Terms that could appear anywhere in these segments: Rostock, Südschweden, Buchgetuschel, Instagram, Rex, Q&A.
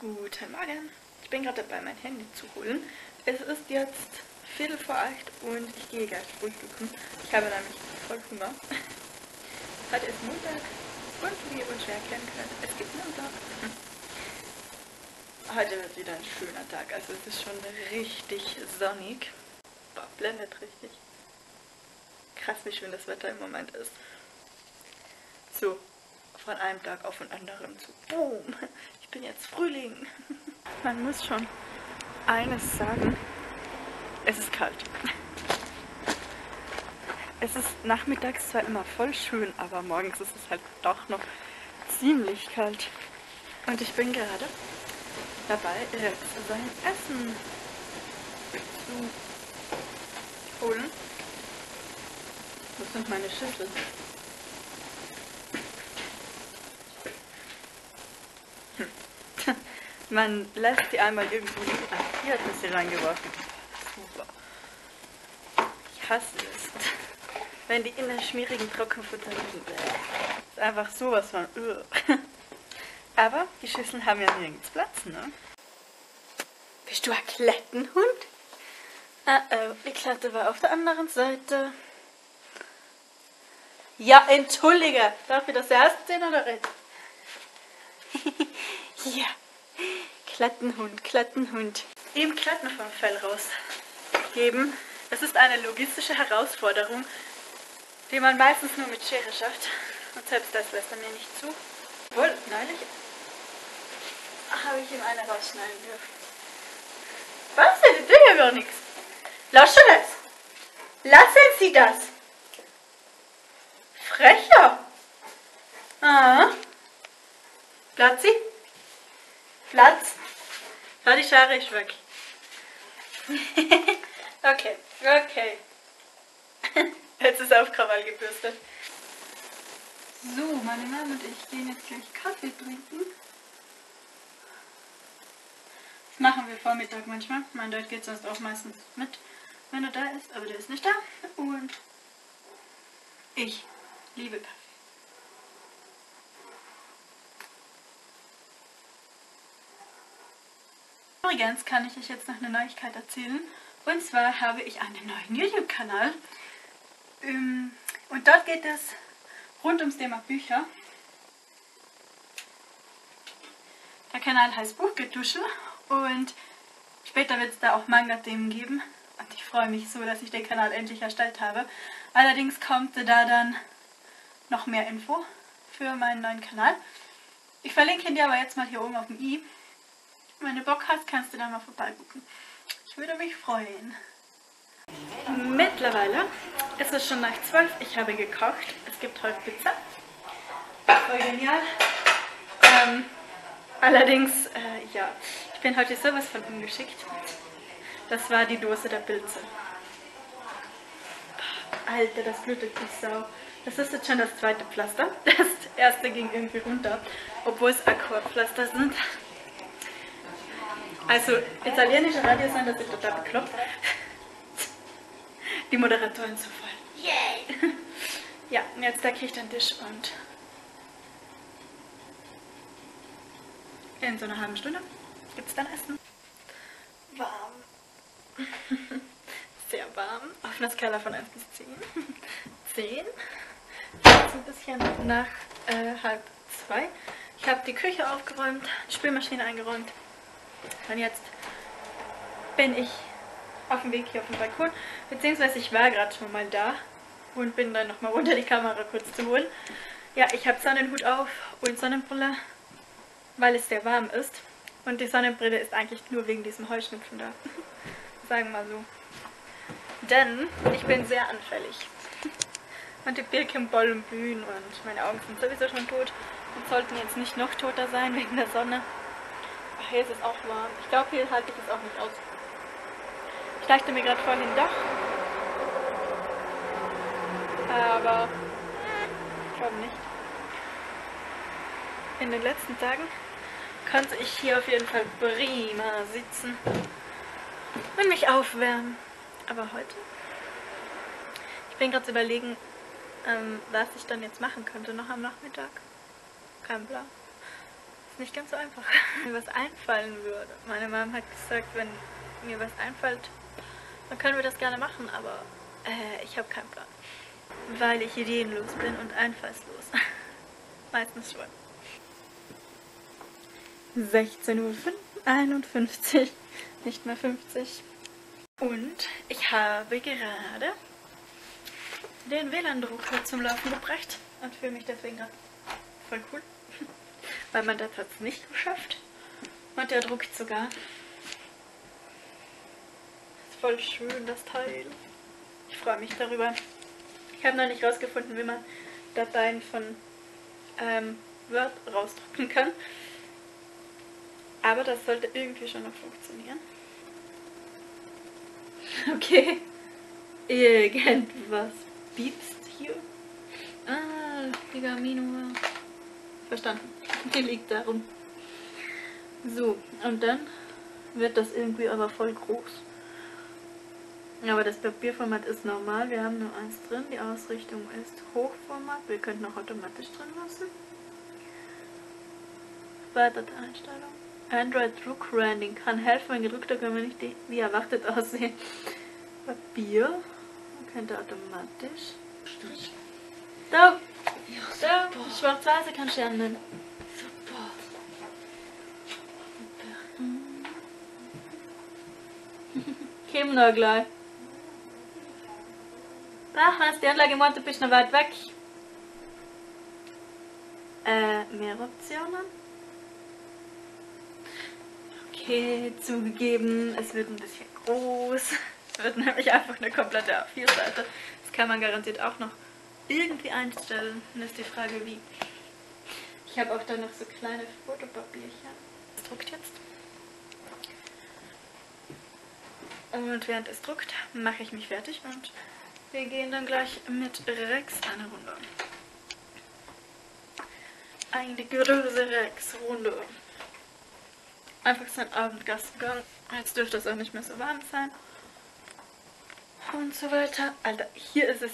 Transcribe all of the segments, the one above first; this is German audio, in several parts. Guten Morgen, ich bin gerade dabei, mein Handy zu holen. Es ist jetzt 7:45 und ich gehe gleich frühstücken. Ich habe nämlich voll Hunger. Heute ist Montag und wie ihr unschwer erkennen könnt, es gibt Montag. Heute wird wieder ein schöner Tag, also es ist schon richtig sonnig. Boah, blendet richtig. Krass, wie schön das Wetter im Moment ist. So, von einem Tag auf den anderen zu. Boom! Ich bin jetzt Frühling. Man muss schon eines sagen, es ist kalt. Es ist nachmittags zwar immer voll schön, aber morgens ist es halt doch noch ziemlich kalt. Und ich bin gerade dabei, Rex sein Essen zu holen. Wo sind meine Schüsseln? Man lässt die einmal irgendwo liegen. Ah, hier hat man sie reingeworfen. Super. Ich hasse es, wenn die in der schmierigen Trockenfutter liegen bleiben. Ist einfach sowas von Aber die Schüsseln haben ja nirgends Platz, ne? Bist du ein Klettenhund? Ah, oh, die Klette war auf der anderen Seite. Ja, entschuldige. Darf ich das erst sehen oder rechts? Ja. Klettenhund, Klettenhund. Im Kletten vom Fell rausgeben. Das ist eine logistische Herausforderung, die man meistens nur mit Schere schafft. Und selbst das lässt er mir nicht zu. Obwohl, neulich habe ich ihm eine rausschneiden dürfen. Was denn? Die Dinge gar nichts. Lass schon das. Lassen Sie das. Frecher. Ah. Platzi? Platz. Ja, die Schere ist weg. Okay, okay. Jetzt ist auf Krawall gebürstet. So, meine Mama und ich gehen jetzt gleich Kaffee trinken. Das machen wir Vormittag manchmal. Mein Dad geht sonst auch meistens mit, wenn er da ist, aber der ist nicht da. Und ich liebe Kaffee. Übrigens kann ich euch jetzt noch eine Neuigkeit erzählen. Und zwar habe ich einen neuen YouTube-Kanal. Und dort geht es rund ums Thema Bücher. Der Kanal heißt Buchgetuschel und später wird es da auch Manga-Themen geben. Und ich freue mich so, dass ich den Kanal endlich erstellt habe. Allerdings kommt da dann noch mehr Info für meinen neuen Kanal. Ich verlinke ihn dir aber jetzt mal hier oben auf dem i. Wenn du Bock hast, kannst du da mal vorbeigucken. Ich würde mich freuen. Mittlerweile ist es schon nach 12. Ich habe gekocht. Es gibt heute Pizza. Voll genial. Allerdings, ja, ich bin heute sowas von ungeschickt. Das war die Dose der Pilze. Alter, das blutet die Sau. Das ist jetzt schon das zweite Pflaster. Das erste ging irgendwie runter, obwohl es Aquapflaster sind. Also, italienische Radiosender sind total bekloppt. Die Moderatoren so voll. Yay! Ja, und jetzt decke ich den Tisch und in so einer halben Stunde gibt es dann Essen. Warm. Sehr warm. Auf einer Skala von 1 bis 10. 10. Jetzt ein bisschen nach halb 2. Ich habe die Küche aufgeräumt, die Spülmaschine eingeräumt. Und jetzt bin ich auf dem Weg hier auf den Balkon, beziehungsweise ich war gerade schon mal da und bin dann nochmal unter die Kamera kurz zu holen. Ja, ich habe Sonnenhut auf und Sonnenbrille, weil es sehr warm ist. Und die Sonnenbrille ist eigentlich nur wegen diesem Heuschnupfen da. Sagen wir mal so. Denn ich bin sehr anfällig. Und die Birkenbollen blühen und meine Augen sind sowieso schon tot und sollten jetzt nicht noch toter sein wegen der Sonne. Ach, hier ist es auch warm. Ich glaube, hier halte ich es auch nicht aus. Ich dachte mir gerade vorhin doch. Aber ich glaube nicht. In den letzten Tagen konnte ich hier auf jeden Fall prima sitzen und mich aufwärmen. Aber heute? Ich bin gerade zu überlegen, was ich dann jetzt machen könnte noch am Nachmittag. Kein Plan. nicht ganz so einfach, mir was einfallen würde. Meine Mom hat gesagt, wenn mir was einfällt, dann können wir das gerne machen, aber ich habe keinen Plan. Weil ich ideenlos bin und einfallslos. Meistens schon. 16:51 Uhr, nicht mehr 50. Und ich habe gerade den WLAN-Drucker zum Laufen gebracht und fühle mich deswegen gerade voll cool, weil mein Dad hat es nicht geschafft und der druckt sogar. Ist voll schön, das Teil. Ich freue mich darüber. Ich habe noch nicht rausgefunden, wie man Dateien von Word rausdrucken kann. Aber das sollte irgendwie schon noch funktionieren. Okay. Irgendwas piepst hier. Ah, Ligamino. Verstanden. Die liegt da rum. So, und dann wird das irgendwie aber voll groß. Aber das Papierformat ist normal, wir haben nur eins drin, die Ausrichtung ist Hochformat, wir könnten auch automatisch drin lassen. Weitere Einstellung. Android Druck Branding kann helfen, wenn gedruckte Dokumente nicht wie erwartet aussehen. Papier, man könnte automatisch. Strich. Da! Ja, da! Schwarz-Weiße kannst du ändern. Super! Kämen da gleich. Ach, wenn es die Anlage macht, du bist noch weit weg. Mehr Optionen. Okay, zugegeben, es wird ein bisschen groß. Es wird nämlich einfach eine komplette A4-Seite. Das kann man garantiert auch noch irgendwie einstellen. Und das ist die Frage, wie. Ich habe auch da noch so kleine Fotopapierchen. Das druckt jetzt. Und während es druckt, mache ich mich fertig und wir gehen dann gleich mit Rex eine Runde. Eine große Rex-Runde. Einfach sein Abendgastgang. Jetzt dürfte es auch nicht mehr so warm sein. Und so weiter. Alter, hier ist es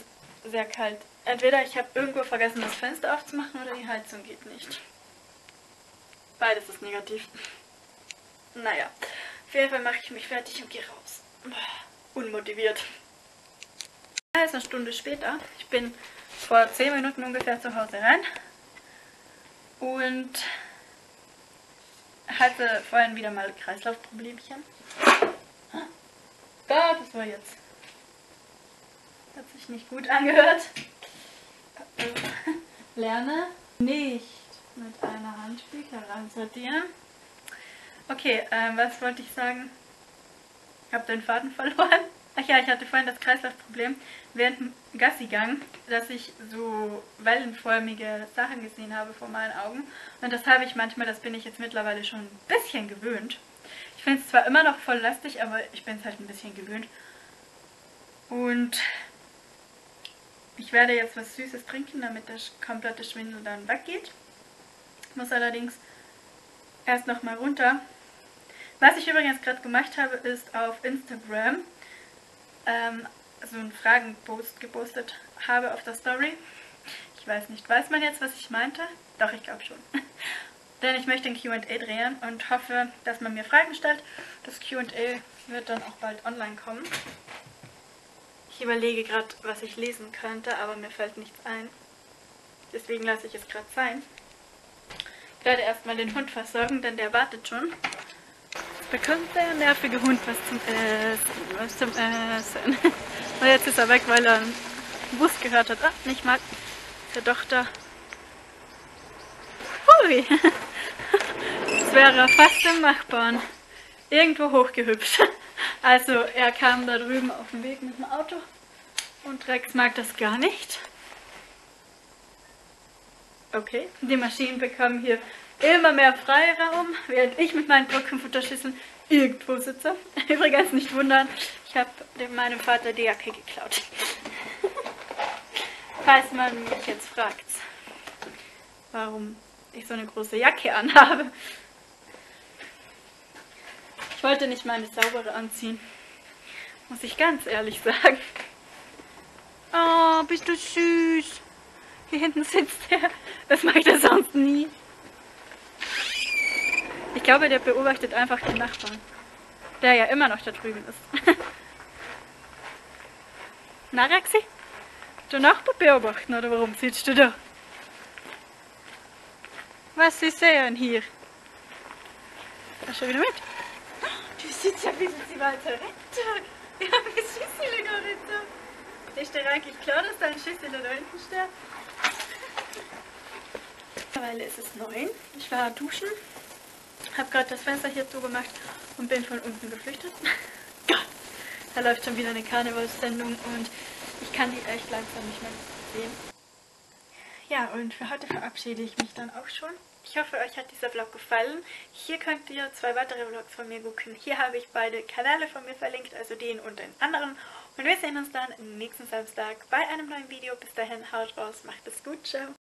sehr kalt. Entweder ich habe irgendwo vergessen, das Fenster aufzumachen oder die Heizung geht nicht. Beides ist negativ. Naja. Auf jeden Fall mache ich mich fertig und gehe raus. Unmotiviert. Es ist eine Stunde später. Ich bin vor 10 Minuten ungefähr zu Hause rein. Und hatte vorhin wieder mal Kreislaufproblemchen. Gott, das war jetzt. Hat sich nicht gut angehört. Lerne nicht mit einer Hand Bücher ransortieren. Okay, was wollte ich sagen? Ich habe den Faden verloren. Ach ja, ich hatte vorhin das Kreislaufproblem während dem Gassigang, dass ich so wellenförmige Sachen gesehen habe vor meinen Augen. Und das habe ich manchmal, das bin ich jetzt mittlerweile schon ein bisschen gewöhnt. Ich finde es zwar immer noch voll lästig, aber ich bin es halt ein bisschen gewöhnt. Und ich werde jetzt was Süßes trinken, damit der komplette Schwindel dann weggeht. Ich muss allerdings erst nochmal runter. Was ich übrigens gerade gemacht habe, ist auf Instagram so einen Fragenpost gepostet habe auf der Story. Ich weiß nicht, weiß man jetzt, was ich meinte? Doch, ich glaube schon. Denn ich möchte ein Q&A drehen und hoffe, dass man mir Fragen stellt. Das Q&A wird dann auch bald online kommen. Ich überlege gerade, was ich lesen könnte, aber mir fällt nichts ein. Deswegen lasse ich es gerade sein. Ich werde erstmal den Hund versorgen, denn der wartet schon. Bekommt der nervige Hund was zum Essen. Und jetzt ist er weg, weil er einen Bus gehört hat. Ah, nicht mal. Der Tochter. Hui! Das wäre fast im Nachbarn. Irgendwo hochgehüpft. Also er kam da drüben auf dem Weg mit dem Auto. Und Rex mag das gar nicht. Okay, die Maschinen bekommen hier immer mehr Freiraum, während ich mit meinen Buchgetuscheln irgendwo sitze. Übrigens nicht wundern, ich habe meinem Vater die Jacke geklaut. Falls man mich jetzt fragt, warum ich so eine große Jacke anhabe. Ich wollte nicht meine saubere anziehen, muss ich ganz ehrlich sagen. Oh, bist du süß. Hier hinten sitzt er. Das macht er sonst nie. Ich glaube, der beobachtet einfach den Nachbarn, der ja immer noch da drüben ist. Na, Rexi? Den Nachbarn beobachten, oder warum sitzt du da? Was ist denn hier? Hast du schon wieder mit? Du sitzt ja bis sie weiter retten. Wir haben die Schüssel gar nicht da. Ist dir eigentlich klar, dass da ein Schüssel da hinten steht? Mittlerweile ist es 9. Ich war duschen, habe gerade das Fenster hier zugemacht und bin von unten geflüchtet. Gott, da läuft schon wieder eine Karnevalssendung und ich kann die echt langsam nicht mehr sehen. Ja, und für heute verabschiede ich mich dann auch schon. Ich hoffe, euch hat dieser Vlog gefallen. Hier könnt ihr 2 weitere Vlogs von mir gucken. Hier habe ich beide Kanäle von mir verlinkt, also den und den anderen. Und wir sehen uns dann nächsten Samstag bei einem neuen Video. Bis dahin, haut raus, macht es gut, ciao.